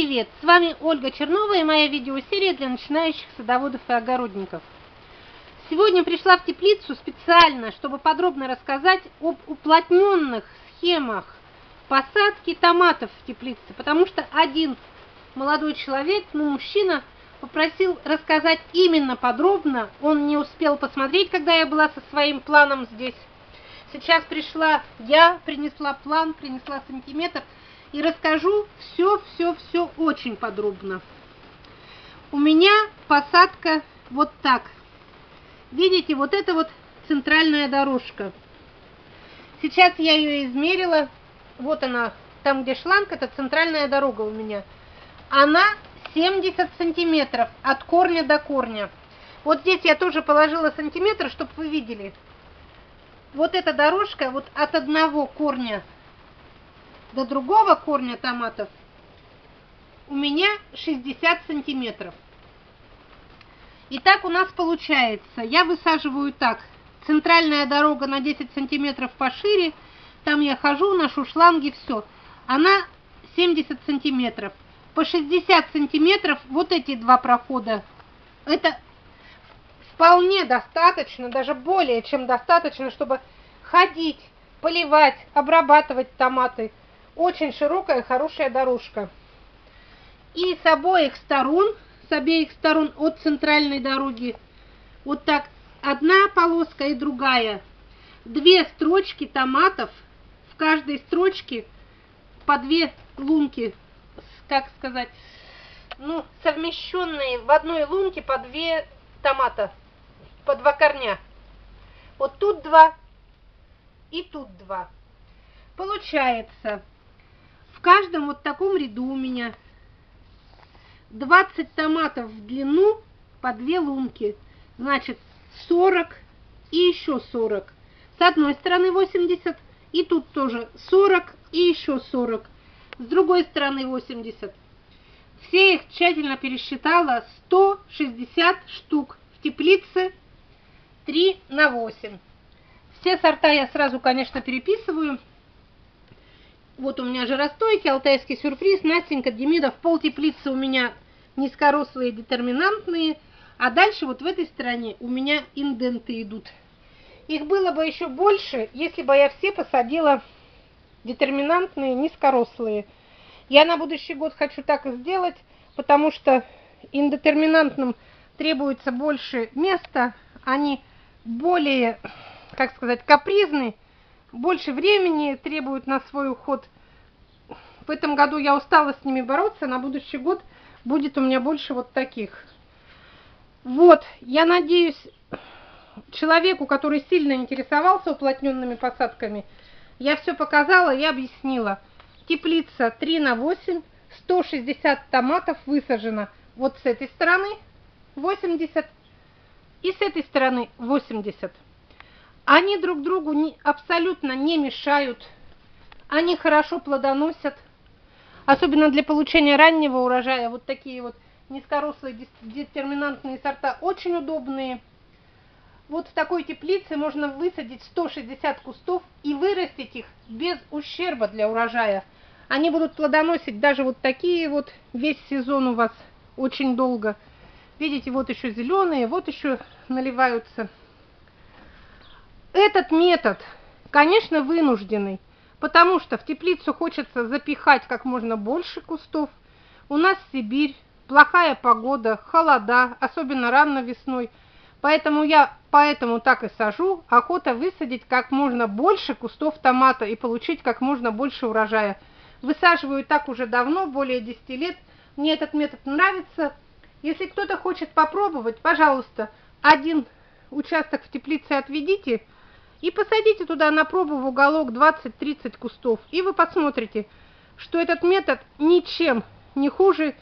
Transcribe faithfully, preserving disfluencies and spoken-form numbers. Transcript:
Привет! С вами Ольга Чернова и моя видеосерия для начинающих садоводов и огородников. Сегодня пришла в теплицу специально, чтобы подробно рассказать об уплотненных схемах посадки томатов в теплице, потому что один молодой человек, ну мужчина, попросил рассказать именно подробно. Он не успел посмотреть, когда я была со своим планом здесь. Сейчас пришла я, принесла план, принесла сантиметр. И расскажу все-все-все очень подробно. У меня посадка вот так. Видите, вот это вот центральная дорожка. Сейчас я ее измерила. Вот она, там где шланг, это центральная дорога у меня. Она семьдесят сантиметров от корня до корня. Вот здесь я тоже положила сантиметр, чтобы вы видели. Вот эта дорожка вот от одного корня до другого корня томатов у меня шестьдесят сантиметров. И так у нас получается. Я высаживаю так. Центральная дорога на десять сантиметров пошире. Там я хожу, ношу шланги, все. Она семьдесят сантиметров. По шестьдесят сантиметров вот эти два прохода. Это вполне достаточно, даже более чем достаточно, чтобы ходить, поливать, обрабатывать томаты. Очень широкая, хорошая дорожка. И с обоих сторон, с обеих сторон от центральной дороги, вот так, одна полоска и другая. Две строчки томатов, в каждой строчке по две лунки, как сказать, ну, совмещенные в одной лунке по две томата, по два корня. Вот тут два и тут два. Получается... В каждом вот таком ряду у меня двадцать томатов в длину по две лунки. Значит, сорок и еще сорок. С одной стороны восемьдесят, и тут тоже сорок и еще сорок. С другой стороны восемьдесят. Все их тщательно пересчитала, сто шестьдесят штук. В теплице три на восемь. Все сорта я сразу, конечно, переписываю. Вот у меня жиростойкий, алтайский сюрприз, Настенька, Демидов. Пол теплицы у меня низкорослые, детерминантные. А дальше вот в этой стороне у меня инденты идут. Их было бы еще больше, если бы я все посадила детерминантные, низкорослые. Я на будущий год хочу так и сделать, потому что индетерминантным требуется больше места. Они более, как сказать, капризны. Больше времени требуют на свой уход. В этом году я устала с ними бороться. На будущий год будет у меня больше вот таких. Вот, я надеюсь, человеку, который сильно интересовался уплотненными посадками, я все показала и объяснила. Теплица три на восемь, сто шестьдесят томатов высажено. Вот с этой стороны восемьдесят и с этой стороны восемьдесят. Они друг другу не, абсолютно не мешают. Они хорошо плодоносят. Особенно для получения раннего урожая. Вот такие вот низкорослые детерминантные сорта очень удобные. Вот в такой теплице можно высадить сто шестьдесят кустов и вырастить их без ущерба для урожая. Они будут плодоносить даже вот такие вот весь сезон у вас очень долго. Видите, вот еще зеленые, вот еще наливаются. Этот метод, конечно, вынужденный, потому что в теплицу хочется запихать как можно больше кустов. У нас Сибирь, плохая погода, холода, особенно рано весной. Поэтому я поэтому так и сажу. Охота высадить как можно больше кустов томата и получить как можно больше урожая. Высаживаю так уже давно, более десяти лет. Мне этот метод нравится. Если кто-то хочет попробовать, пожалуйста, один участок в теплице отведите и посадите туда на пробу в уголок двадцать-тридцать кустов. И вы посмотрите, что этот метод ничем не хуже